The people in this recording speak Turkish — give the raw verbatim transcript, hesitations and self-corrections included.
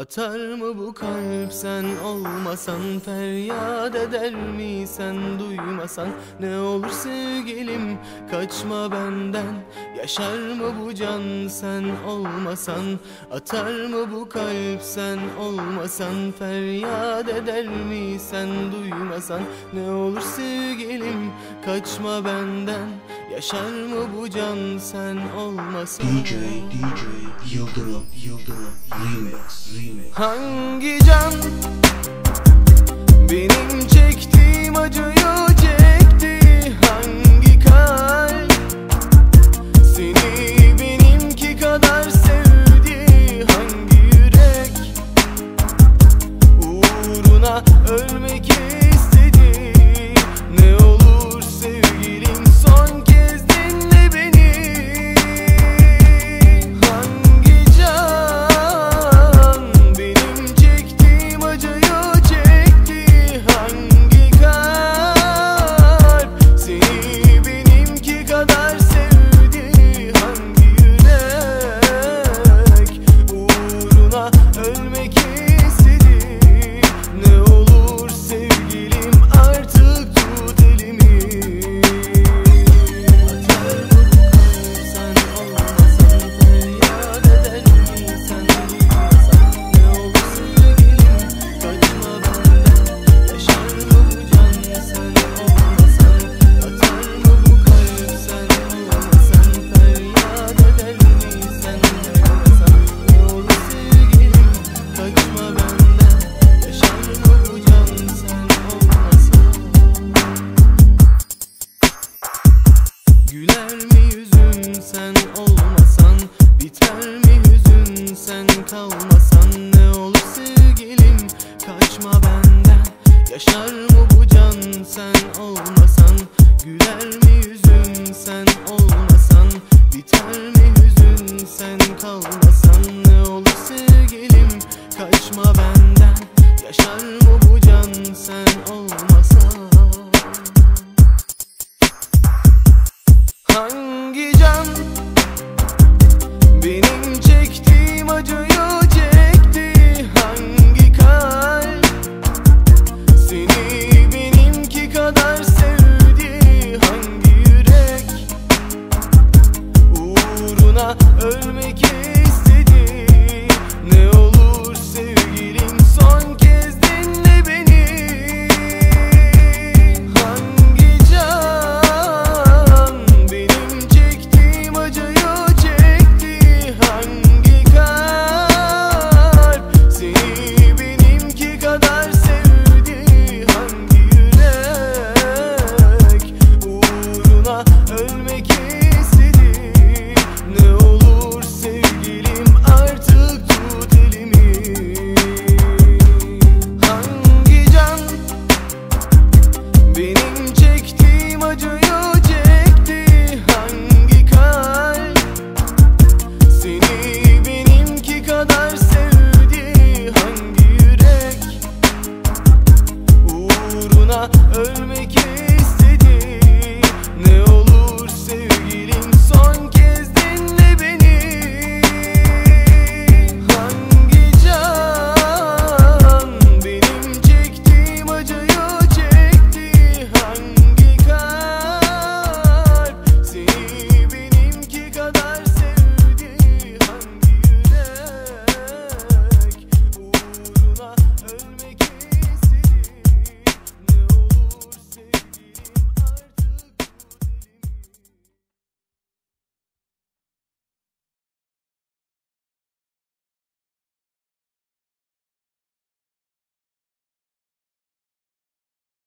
Atar mı bu kalp sen olmasan, feryat eder mi sen duymasan? Ne olur sevgilim kaçma benden, yaşar mı bu can sen olmasan? Atar mı bu kalp sen olmasan, feryat eder mi sen duymasan? Ne olur sevgilim kaçma benden, yaşar mı bu can sen olmasan? D J, D J Yıldırım, Yıldırım Remix, Remix. Hangi can benim çektiğim acıyı çekti? Hangi kalp seni benimki kadar sevdi? Hangi yürek uğruna ölmek istedi? Ne olur sevgilim son kez kalmasan. Ne olur sevgilim kaçma benden, yaşar mı bu can sen olmasan?